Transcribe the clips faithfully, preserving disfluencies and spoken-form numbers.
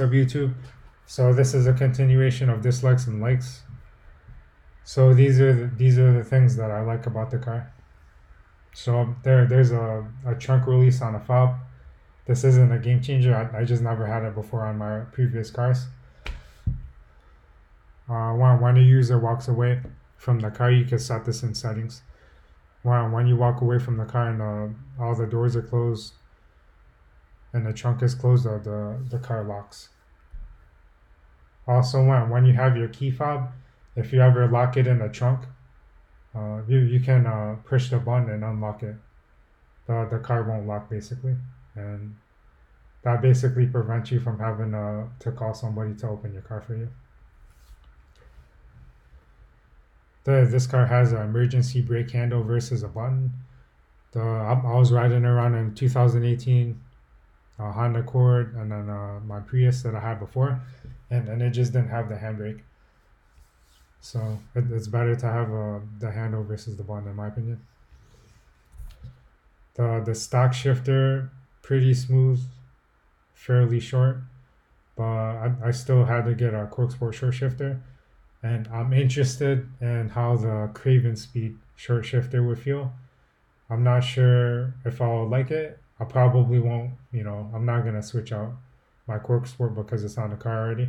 What's up, YouTube? So this is a continuation of dislikes and likes. So these are the, these are the things that I like about the car. So there there's a, a chunk release on a fob. This isn't a game changer. I, I just never had it before on my previous cars. Uh, when, when a user walks away from the car, you can set this in settings. When, when you walk away from the car and uh, all the doors are closed and the trunk is closed, uh, the, the car locks. Also, when, when you have your key fob, if you ever lock it in the trunk, uh, you, you can uh, push the button and unlock it. The, the car won't lock, basically. And that basically prevents you from having uh, to call somebody to open your car for you. The, this car has an emergency brake handle versus a button. The, I, I was riding around in two thousand eighteen. A Honda Accord and then uh, my Prius that I had before, and, and it just didn't have the handbrake. So it, it's better to have uh, the handle versus the button, in my opinion. The, the stock shifter, pretty smooth, fairly short, but I, I still had to get a Corksport short shifter, and I'm interested in how the Craven Speed short shifter would feel. I'm not sure if I'll like it. I probably won't, you know, I'm not going to switch out my Corksport because it's on the car already.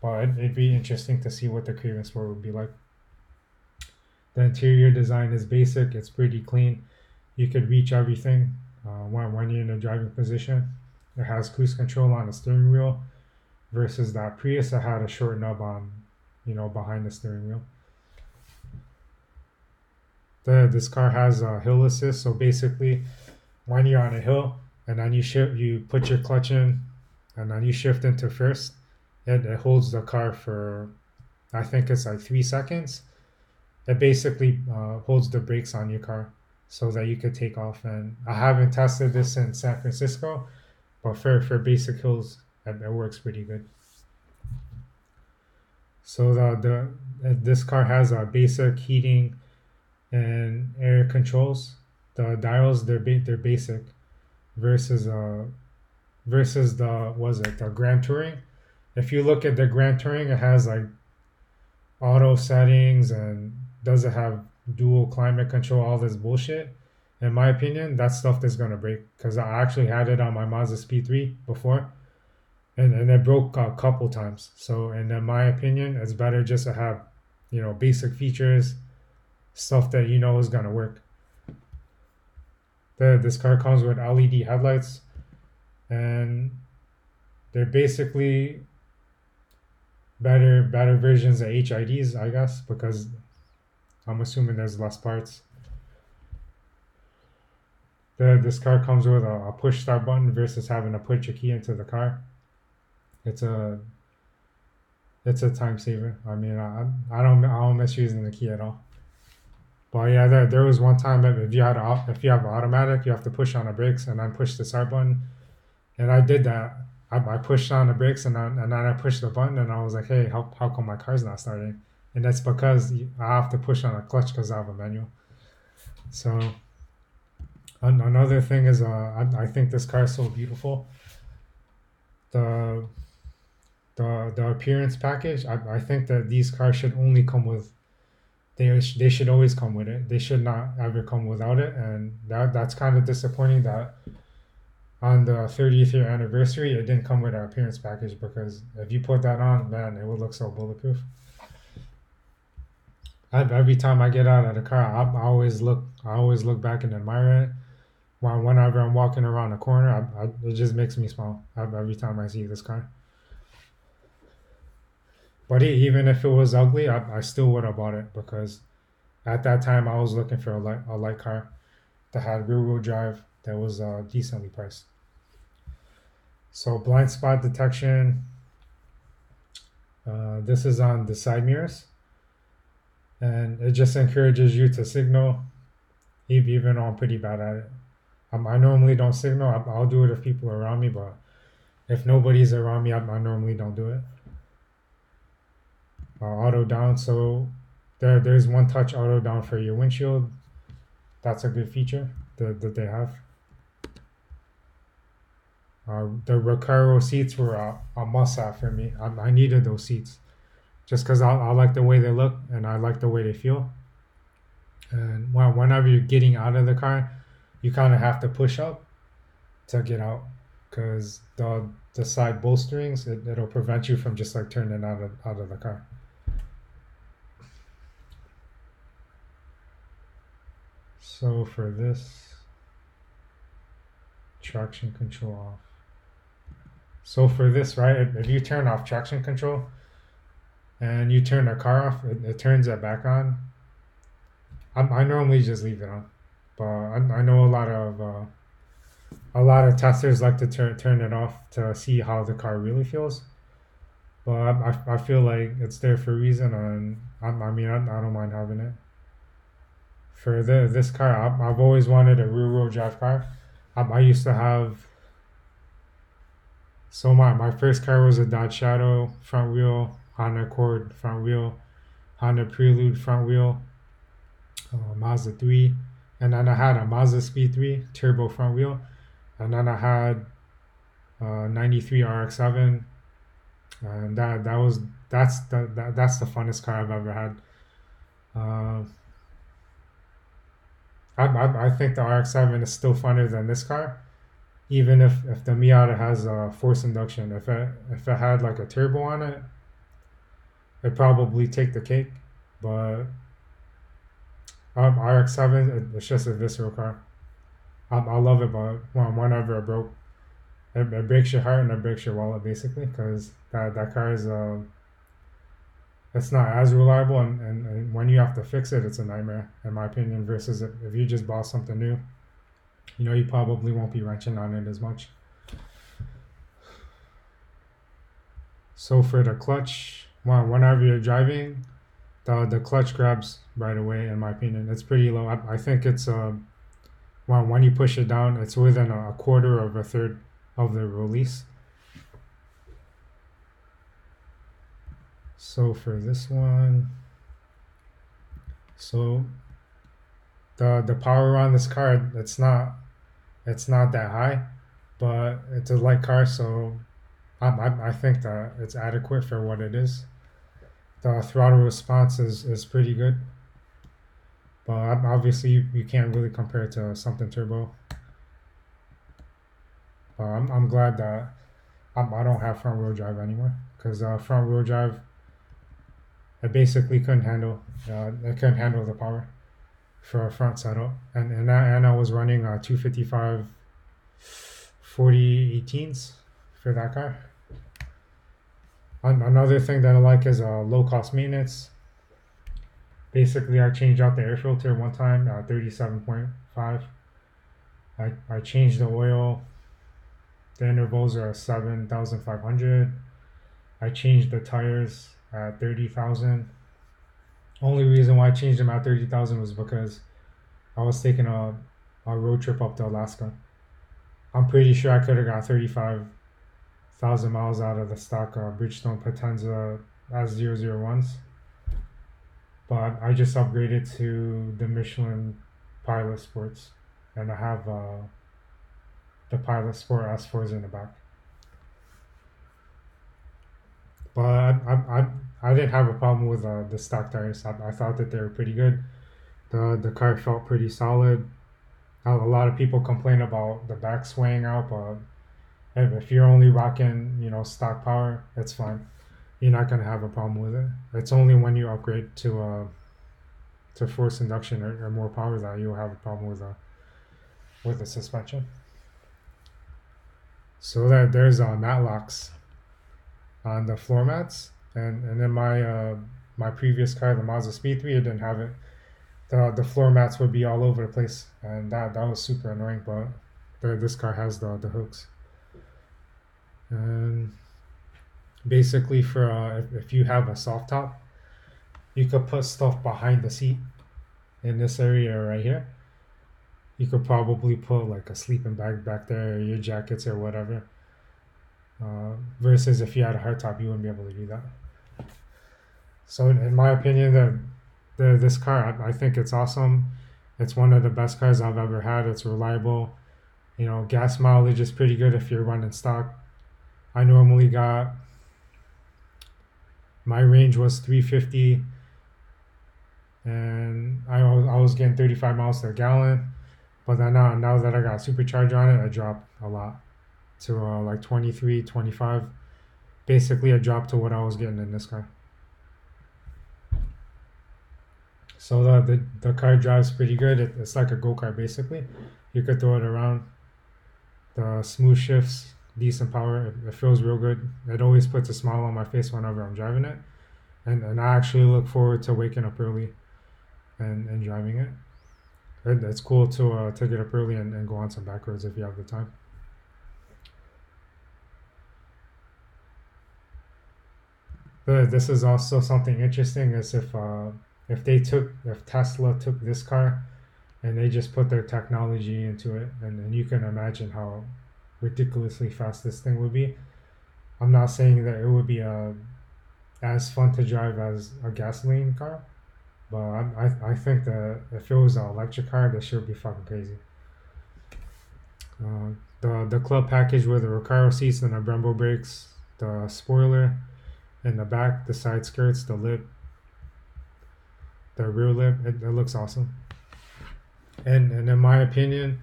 But it'd be interesting to see what the Craven Sport would be like. The interior design is basic. It's pretty clean. You could reach everything uh, when, when you're in a driving position. It has cruise control on the steering wheel versus that Prius that had a short knob on, you know, behind the steering wheel. The, this car has a hill assist, so basically, when you're on a hill and then you shift, you put your clutch in and then you shift into first, and it holds the car for, I think it's like three seconds. It basically uh, holds the brakes on your car so that you could take off. And I haven't tested this in San Francisco, but for, for basic hills, it, it works pretty good. So the, the this car has a basic heating and air controls. The dials, they're ba they're basic, versus uh, versus the was it the Grand Touring. If you look at the Grand Touring, it has like auto settings and doesn't have dual climate control. All this bullshit. In my opinion, that stuff is gonna break because I actually had it on my Mazda Speed three before, and and it broke a couple times. So, and in my opinion, it's better just to have, you know, basic features, stuff that you know is gonna work. The, this car comes with L E D headlights, and they're basically better better versions of H I Ds, I guess, because I'm assuming there's less parts. The, this car comes with a, a push start button versus having to put your key into the car. It's a it's a time saver. I mean, I, I don't I don't miss using the key at all. Well, yeah, there, there was one time if you had a, if you have an automatic, you have to push on the brakes and then push the start button. And I did that. I, I pushed on the brakes and then, and then I pushed the button and I was like, hey, how, how come my car's not starting? And that's because I have to push on a clutch because I have a manual. So an, another thing is uh, I, I think this car is so beautiful. The, the, the appearance package, I, I think that these cars should only come with They, they should always come with it. They should not ever come without it. And that that's kind of disappointing that on the thirtieth year anniversary, it didn't come with our appearance package, because if you put that on, man, it would look so bulletproof. I, every time I get out of the car, I, I always look I always look back and admire it. When, whenever I'm walking around a corner, I, I, it just makes me smile every time I see this car. But even if it was ugly, I, I still would have bought it, because at that time I was looking for a light, a light car that had rear-wheel drive that was uh, decently priced. So blind spot detection. Uh, this is on the side mirrors. And it just encourages you to signal, even though I'm pretty bad at it. Um, I normally don't signal. I, I'll do it if people are around me, but if nobody's around me, I, I normally don't do it. Uh, auto down, so there there's one touch auto down for your windshield. That's a good feature that, that they have. Uh, the Recaro seats were a, a must-have for me. I, I needed those seats just because I, I like the way they look and I like the way they feel. And when, whenever you're getting out of the car, you kind of have to push up to get out, because the the side bowstrings, it, it'll prevent you from just like turning out of, out of the car. So for this, traction control off. So for this, right, if, if you turn off traction control and you turn the car off, it, it turns it back on. I, I normally just leave it on, but I, I know a lot of uh, a lot of testers like to turn turn it off to see how the car really feels. But I, I feel like it's there for a reason, and I, I mean I, I don't mind having it. For the this car, I, I've always wanted a rear-wheel drive car. I, I used to have. So my my first car was a Dodge Shadow front wheel, Honda Accord front wheel, Honda Prelude front wheel, uh, Mazda three, and then I had a Mazda Speed three turbo front wheel, and then I had uh ninety-three R X seven, and that that was that's the that, that's the funnest car I've ever had. Uh, I, I I think the R X seven is still funner than this car, even if, if the Miata has a force induction. If it if it had like a turbo on it, it'd probably take the cake. But um, R X seven, it, it's just a visceral car. I I love it, but when, whenever it broke, it, it breaks your heart and it breaks your wallet basically, because that that car is um. It's not as reliable, and, and, and when you have to fix it, it's a nightmare, in my opinion, versus if, if you just bought something new, you know, you probably won't be wrenching on it as much. So for the clutch, well, whenever you're driving, the, the clutch grabs right away, in my opinion. It's pretty low. I, I think it's, uh, well, when you push it down, it's within a quarter of a third of the release. So for this one, so the the power on this car, it's not it's not that high, but it's a light car, so I I, I think that it's adequate for what it is. The throttle response is, is pretty good, but obviously you, you can't really compare it to something turbo. But I'm I'm glad that I I don't have front wheel drive anymore, because uh, front wheel drive, I basically couldn't handle, uh, I couldn't handle the power for a front setup, and and I, and I was running uh two fifty-five forty eighteens for that car. And another thing that I like is uh low cost maintenance. Basically, I changed out the air filter one time, uh, thirty-seven point five. I I changed the oil. The intervals are seven thousand five hundred. I changed the tires at thirty thousand. Only reason why I changed them at thirty thousand was because I was taking a, a road trip up to Alaska. I'm pretty sure I could have got thirty-five thousand miles out of the stock uh, Bridgestone Potenza S zero zero ones, but I just upgraded to the Michelin Pilot Sports, and I have uh, the Pilot Sport S fours in the back. But I, I, I didn't have a problem with uh, the stock tires. I, I thought that they were pretty good. The the car felt pretty solid. Now, a lot of people complain about the back swaying out, but if you're only rocking, you know, stock power, it's fine. You're not gonna have a problem with it. It's only when you upgrade to uh to force induction or, or more power that you'll have a problem with a with the suspension. So that there's uh, matlocks on the floor mats, and and in my uh my previous car, the Mazda Speed three, I didn't have it. The the floor mats would be all over the place, and that that was super annoying. But the, this car has the the hooks, and basically for uh, if, if you have a soft top, you could put stuff behind the seat in this area right here. You could probably put like a sleeping bag back there, or your jackets or whatever. Uh, versus if you had a hardtop, you wouldn't be able to do that. So in, in my opinion, the, the this car, I, I think it's awesome. It's one of the best cars I've ever had. It's reliable. You know, gas mileage is pretty good if you're running stock. I normally got, my range was three fifty, and I was, I was getting thirty-five miles to a gallon. But then now, now that I got supercharger on it, I dropped a lot to uh, like twenty-three, twenty-five. Basically, I dropped to what I was getting in this car. So the, the, the car drives pretty good. It, it's like a go-kart, basically. You could throw it around. The smooth shifts, decent power. It, it feels real good. It always puts a smile on my face whenever I'm driving it. And and I actually look forward to waking up early and, and driving it. And it's cool to uh, to get up early and, and go on some back roads if you have the time. But this is also something interesting, is if... Uh, If they took, if Tesla took this car and they just put their technology into it, and, and you can imagine how ridiculously fast this thing would be. I'm not saying that it would be a, as fun to drive as a gasoline car, but I, I, I think that if it was an electric car, that should be fucking crazy. Uh, the, the club package with the Recaro seats and the Brembo brakes, the spoiler in the back, the side skirts, the lip, the rear lip, it, it looks awesome. And and in my opinion,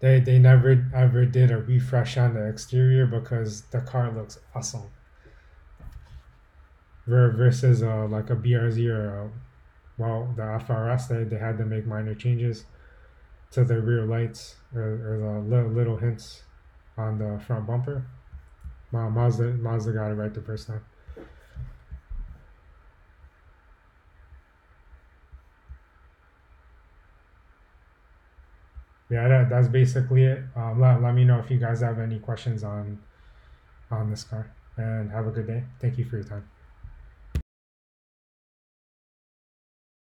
they they never ever did a refresh on the exterior because the car looks awesome. Versus uh, like a B R Z or a, well, the F R S, they, they had to make minor changes to the rear lights or, or the little, little hints on the front bumper. Wow, Mazda, Mazda got it right the first time. Yeah, that, that's basically it. Uh, let, let me know if you guys have any questions on on this car, and have a good day. Thank you for your time.